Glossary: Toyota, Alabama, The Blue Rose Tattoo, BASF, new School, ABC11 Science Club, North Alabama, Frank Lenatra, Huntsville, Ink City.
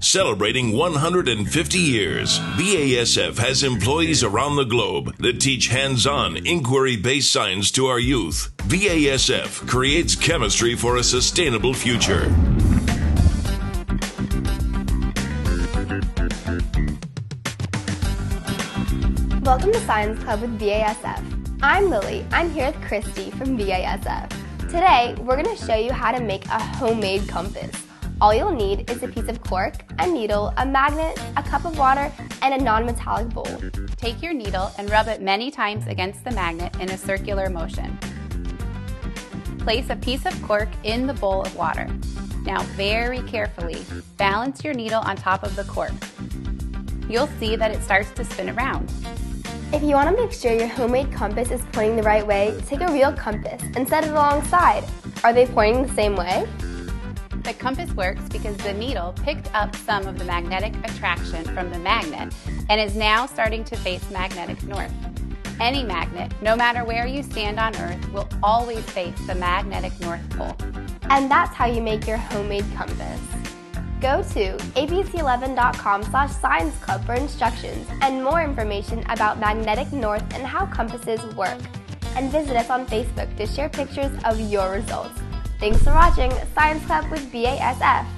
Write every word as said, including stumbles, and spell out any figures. Celebrating one hundred fifty years, B A S F has employees around the globe that teach hands-on, inquiry-based science to our youth. B A S F creates chemistry for a sustainable future. Welcome to Science Club with B A S F. I'm Lily. I'm here with Christy from B A S F. Today, we're going to show you how to make a homemade compass. All you'll need is a piece of cork, a needle, a magnet, a cup of water, and a non-metallic bowl. Take your needle and rub it many times against the magnet in a circular motion. Place a piece of cork in the bowl of water. Now very carefully, balance your needle on top of the cork. You'll see that it starts to spin around. If you want to make sure your homemade compass is pointing the right way, take a real compass and set it alongside. Are they pointing the same way? The compass works because the needle picked up some of the magnetic attraction from the magnet and is now starting to face magnetic north. Any magnet, no matter where you stand on Earth, will always face the magnetic North Pole. And that's how you make your homemade compass. Go to a b c eleven dot com slash science club for instructions and more information about magnetic north and how compasses work. And visit us on Facebook to share pictures of your results. Thanks for watching Science Club with B A S F.